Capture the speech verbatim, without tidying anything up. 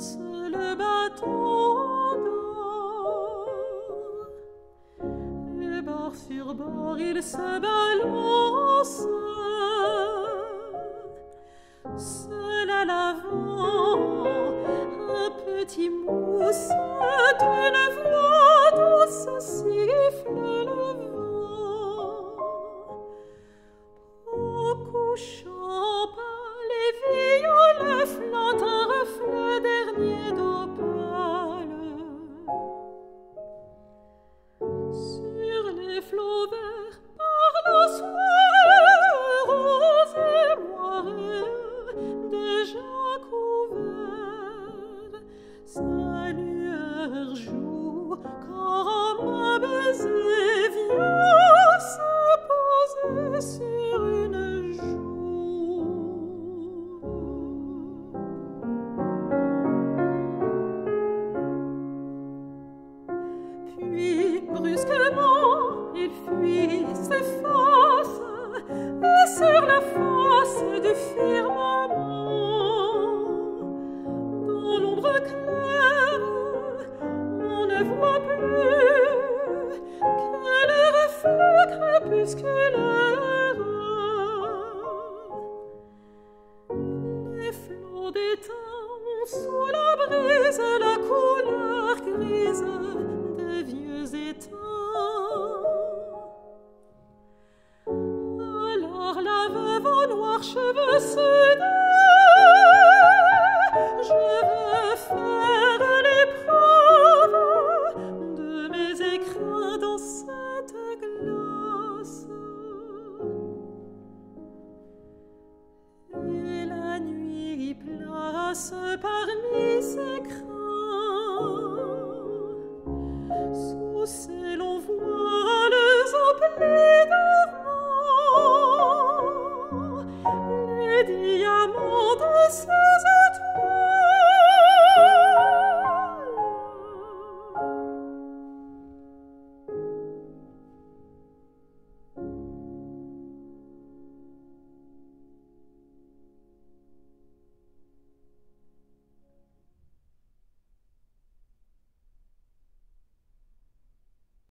danse le bâton d'or, et bord sur bord il se balance. Seul à l'avant, un petit mousse d'une voix douce siffle le vent. Au couchant par les violets flottent un reflet dernier d'opale. Sur les flots verts par la soie rose et moirée, déjà couvert, sa lueur joue quand un baiser vient se poser sur une joue. Puis brusquement il fuit, s'efface, et sur la face du firmament, on ne voit plus que le reflet crépusculaire. Les flots d'étain ont sous la brise la couleur grise des vieux étangs. Alors la veuve aux noirs cheveux se dit: je veux faire l'épreuve de mes écrins dans cette glace. Et la nuit place parmi ses crins.